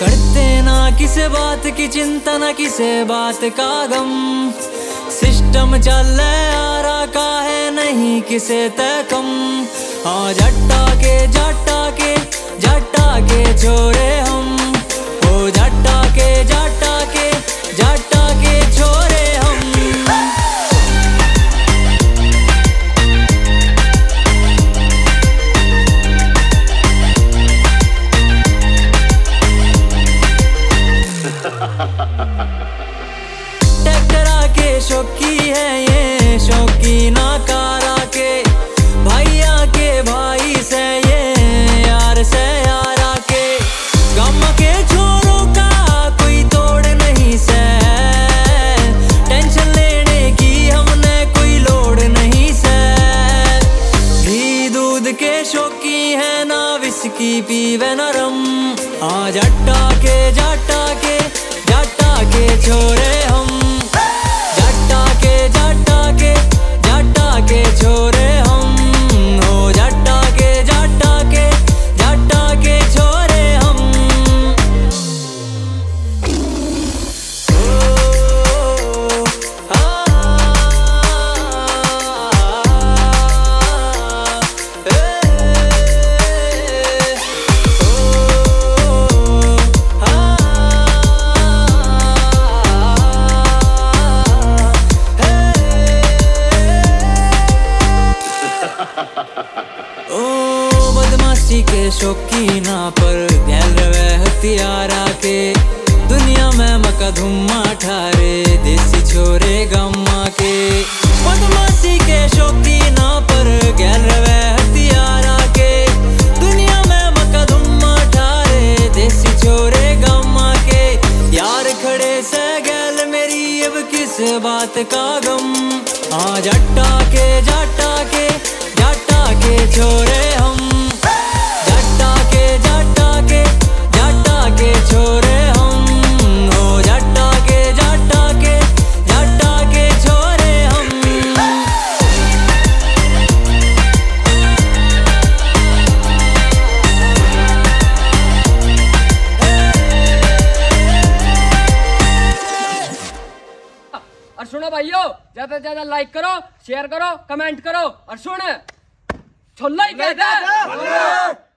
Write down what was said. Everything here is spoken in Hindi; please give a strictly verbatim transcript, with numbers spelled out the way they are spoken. करते ना किसी बात की चिंता ना किसी बात का गम। सिस्टम चल आरा का है नहीं किसे तकम। हाँ जट्टा के जाटा के जाटा के छोरे हम। ओ जाटा के जाटा के जाटा के छोरे हम। टकरा के शौकी है ये शौकी ना कारा के। भैया के भाई से ये यार से यारा के। गम के छोरों का कोई तोड़ नहीं से। टेंशन लेने की हमने कोई लोड नहीं से। घी दूध के शौकी है ना विस्की पीवे ना रम। हाँ जाटा के जाटा के जाटा के छोरे हम। जाटा के जाटा के जाटा के छोरे हम। हो जाटा के जाटा के जाटा के छोरे हम। के शौकी ना पर ध्यान रवे हथियारा के। दुनिया में मका धुम्मा ठारे देसी छोरे गम्मा के। बदमाशी के शौकी ना पर ज्ञान रवे हथियारा के। दुनिया में मका धुम्मा ठारे देसी छोरे गम्मा के। यार खड़े से गैल मेरी अब किस बात का गम। हाँ जाटा के जाटा के जाटा के छोरे हम। और सुनो भाइयों, ज्यादा से ज्यादा लाइक करो, शेयर करो, कमेंट करो और सुन छोला ही कहते हैं।